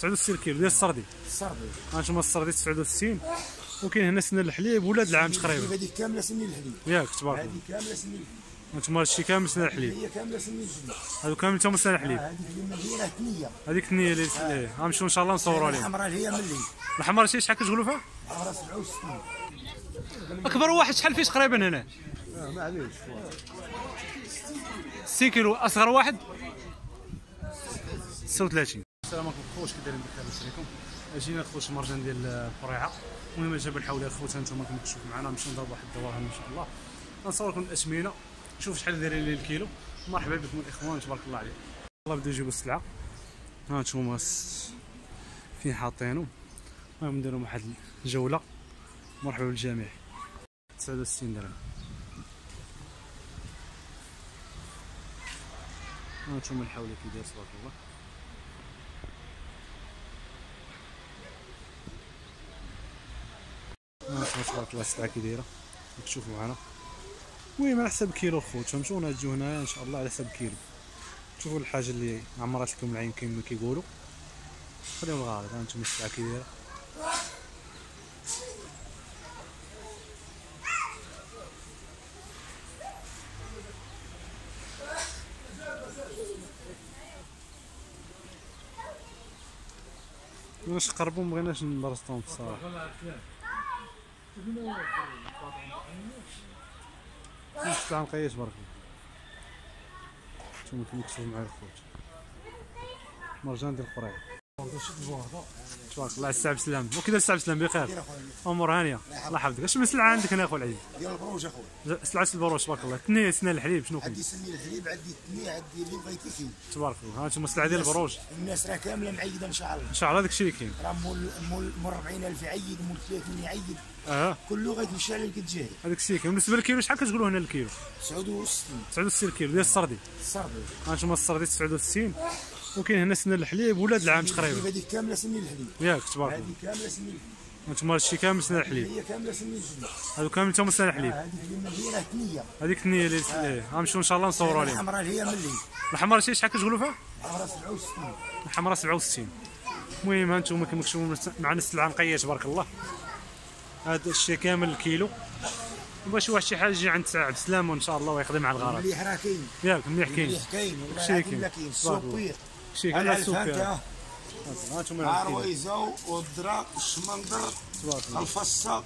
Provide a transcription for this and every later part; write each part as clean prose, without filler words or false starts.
69 كيلو ديال السردي. السردي هانتوما السردي 69، وكاين هنا سن الحليب ولاد العام تقريبا. هذه كامله سن الحليب ياك تبارك الله. هذه كامله سن الحليب هانتوما هادشي كامل سن الحليب. هي كامله سن الجبن، هادو كامل تما سن الحليب. هذه ثنيه، هذيك ثنيه اللي غنمشيو ان شاء الله نصوروا لهم. الحمراء هي ملي الحمراء شي شحال كتقولوا فيها؟ الحمراء 67. اكبر واحد شحال فيه تقريبا هنا؟ ما عليهش 60 كيلو. اصغر واحد 36. السلام عليكم خوش، كي دايرين بخير؟ السلام عليكم. اجينا خوش مرجان ديال القريعه. المهم جاب الحوله خوت، هانتوما كما كتشوفوا معنا نمشيو نضربوا واحد الدوران ان شاء الله، غنصور لكم الاثمنه. شوف شحال دايرين لي الكيلو. مرحبا بكم الاخوان، تبارك الله عليكم. يلاه بداو يجيبوا السلعه، هانتوما فين حاطينو. المهم نديرو واحد الجوله. مرحبا بالجميع. 69 درهم. هانتوما الحوله كي داير تبارك الله. تبارك الله السلعه كي دايره كتشوفوا معنا. المهم على حسب كيلو خوت فهمتونا، تجيو هنايا ان شاء الله على حسب كيلو. شوفوا الحاجه اللي عمرات لكم العين كما كيقولوا، خليو الغالط. ها انتم السلعه كي دايره. واش قربوا مبغيناش نبرسطهم بصراحه. السلعة نقية تبارك الله. نتوما كما كتشوفو معايا الخوت، مرجان ديال القريعة تبارك الله. على السلعة بسلام. وكي داير السلعة بسلام؟ بخير، أمور هانية الله يحفظك. أش من سلعة عندك هنا أخو العزيز؟ ديال البروج أخويا، سلعة البروج تبارك الله. ثنية سنة الحليب شنو كاين؟ عندي سنة الحليب، عندي الثنية، عندي اللي بغيتي كاين تبارك الله. هانتوما السلعة ديال البروج. الناس راه كاملة معيدة إن شاء الله. إن شاء الله داكشي اللي كاين، راه مول 40,000 يعيد، مول 30 يعيد. كله غيتمشى على الكتجاهل. هذاك الشيء كاين. بالنسبه للكيلو شحال كتقولوا هنا الكيلو؟ 69. 69 كيلو ديال السردي. السردي هانتوما السردي 69، وكاين هنا سن الحليب ولاد العام تقريبا. هذيك كامله سن الحليب ياك تبارك الله. هذيك كامله سن الحليب هانتوما هادشي كامل سن الحليب. هي كامله سن الجبن، هادو كامل تما سن الحليب. هذيك ثنيه، هذيك ثنيه اللي غنمشيو ان شاء الله نصوروا لهم. الحمراء هي ملي الحمراء شي شحال كتقولوا فيها؟ الحمراء 67. الحمراء 67. المهم هانتوما كما كتشوفوا معنا السلعه نقيه تبارك الله. هذا الشيء كامل الكيلو. بغا شي واحد شي حاجه يجي عند عبد السلام وان شاء الله ويخدم على الغرض. مليح راه كاين ياك، مليح كاين، مليح كاين شي كاين السوبير شي كاين السوبير. هانتوما العرويزه والذره الشمندر الفصه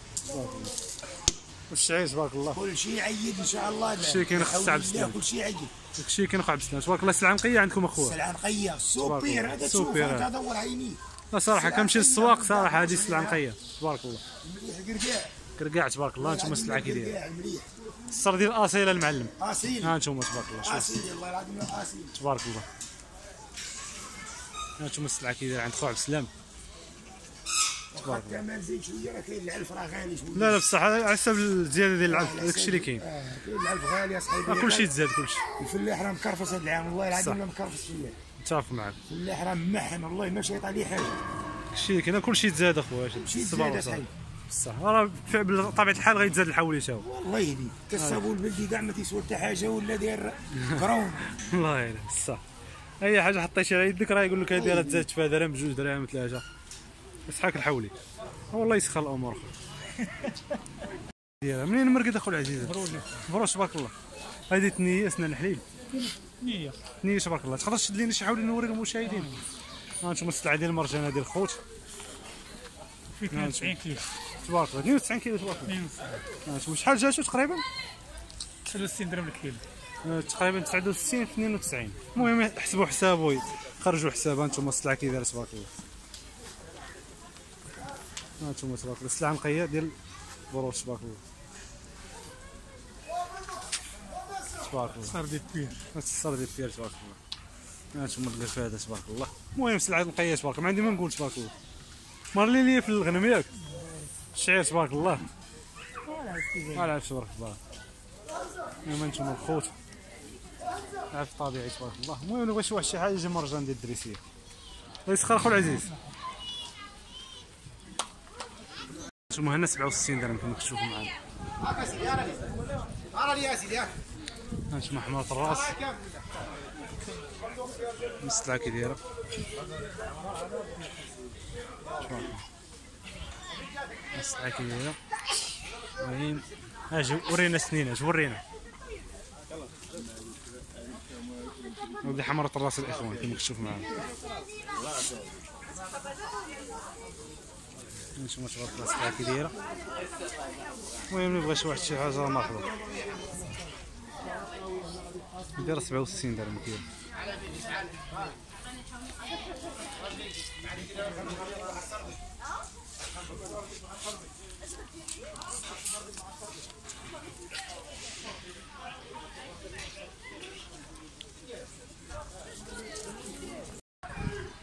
والشعير تبارك الله. كلشي عيد ان شاء الله. شي كاين خص عبد السلام، كلشي عيد، داكشي كاين خص عبد السلام تبارك الله. السلعه نقيه عندكم اخويا، السلعه نقيه سوبير. هذا تشوف هذا دور عيني صراحه، كنمشي للسواق صراحه هذه السلعه نقيه تبارك الله. مليح كركاع كركاع تبارك الله. هانتوما السلعه كي دايره مليح. السر ديال اصيله المعلم اصيل. هانتوما تبارك الله اصيل، الله العظيم اصيل تبارك الله. هانتوما السلعه كي دايره عند خو عبد السلام تبارك الله. الثمن زيد شويه، راه كاين العلف راه غالي شويه. لا لا بصح على حسب الزياده ديال العلف، داكشي اللي كاين. كاين العلف غالي اصاحبي، كلشي تزاد كلشي. الفلاح راه مكرفص هذا العام، والله العظيم راه مكرفص شويه. متفق معاك. الفلاح راه محن، والله ما شايط عليه حاجه. داكشي كاين كلشي تزاد اخويا، الصبر صح بصح راه بطبيعه الحال غيتزاد الحول تا هو. والله يهديك كالصابون البلدي كاع ما تيسوى حتى حاجه، ولا داير كرون. الله يهديك بصح اي حاجه حطيتيها على يدك راه يقول لك هذه راه تزادت فيها درهم، 2 دراهم، 3 بصحاك الحولي. والله يسخر الامور اخويا. منين مرقد اخو العزيز؟ مبروك تبارك الله. هذه ثنيه سنه الحليب، ثنيه تبارك الله. تقدر تشد لينا شي حولي نوري المشاهدين. هانتوما السلعه ديال المرجانه ديال الخوت في 92 كيلو تبارك الله. 92 كيلو تبارك الله. هانتوما شحال جاتو تقريبا؟ 63 درهم الكيلو تقريبا. 69 92. المهم حسبوا حسابو، خرجوا حساب. هانتوما السلعه كي دايره تبارك الله. هانتوما تبارك الله السلعه نقيه ديال البروش تبارك الله تبارك الله. سردي بير، سردي بير تبارك الله. هانتوما القفاده تبارك الله. المهم السلعه نقيه تبارك الله، ما عندي ما نقول تبارك الله. مرلي لي في الغنم ياك الشعير تبارك الله. على تبارك الله. المهم هانتوما الخوت عارف طبيعي تبارك الله. المهم اللي بغى شي واحد شي حاجه يجي مرجان ديال الدريسيه. الله يسخر اخو العزيز. هانتوما هنا 67 درهم كما كتشوفوا معانا. هانتوما حمرة الراس السلعة كي دايرة. الساعة كي دايرة. المهم اجي ورينا سنين، اجي ورينا ودي حمرة الراس الاخوان كما كتشوف معانا. نشوفوا شغل الساعة كي دايرة. المهم اللي بغى شي واحد شي حاجة ماخذ داير 67 درهم كيلو.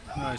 هاي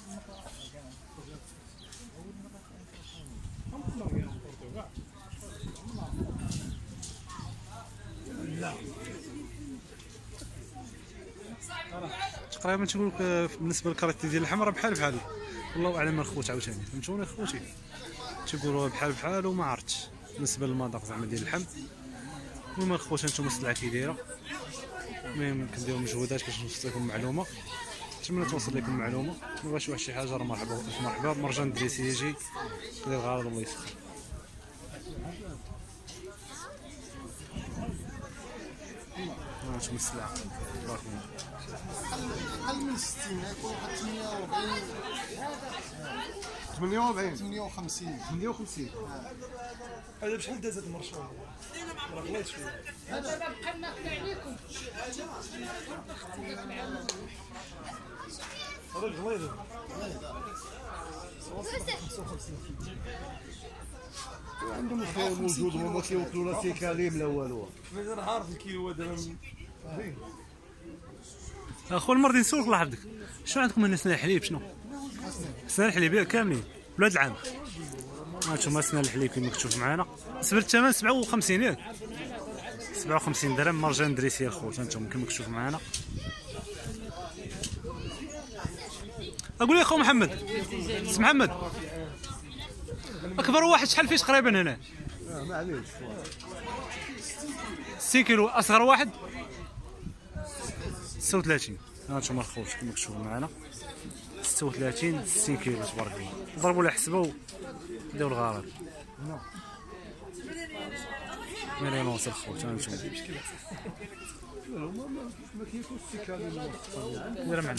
تقريبا تقول لك بالنسبه للكاراتي ديال اللحم راه بحال بحال، والله اعلم الخوت عاوتاني فهمتوني خوتي تيقولوا بحال بحال وما عرفتش بالنسبه للمذاق زعما ديال اللحم. المهم الخوت هانتوما السلعه كي دايره. المهم كنديروا مجهودات باش نوصل لكم معلومه، نتمنى توصل لكم معلومه. بغا شي واحد شي حاجه راه مرحبا مرحبا. مرجان الدريسي يجي يدير غرض الله يسخر. هانتوما السلعه تبارك الله أقل من 60 غيكون 48 58 هذا بشحال دازت المرشوم؟ راه غليظ شويه هذا بقى ناخذ عليكم هذا غليظ 55 عندهم الخير موجود هما كيوكلوا لا تيكاليم لا والو. انا عارف الكيلو دابا اخو المرضي نسولك الله يحفظك، شنو عندكم هنا؟ سنان الحليب شنو؟ سنان الحليب كاملين ولا هاد العام؟ هانتوما سنان الحليب كما كتشوف معانا. بالنسبه للثمن 57 ياك 57 درهم. مرجان دريسي الخوت هانتوما كما كتشوف معانا. اقول لي اخو محمد سي محمد اكبر واحد شحال فيه تقريبا هنا؟ معليش 60 كيلو. اصغر واحد 36. هانتوما الخوت كما كتشوفوا معنا 36 60 كيلو تبارك الله. ضربوا لها حسبه وداو الغرض مليون ونص الخوت. هانتوما ما كيكونش السيكالي.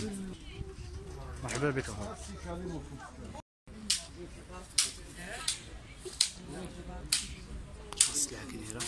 مرحبا بك اخويا. السلعه كي دايره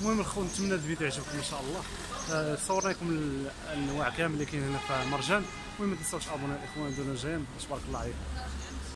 المهم الخوت نتمنى هاد الفيديو يعجبكم ان شاء الله. صورنا لكم الانواع كامل اللي كاين هنا في مرجان. المهم ما تنساوش ابوناو الاخوان ديالنا جايين. تبارك الله عليكم.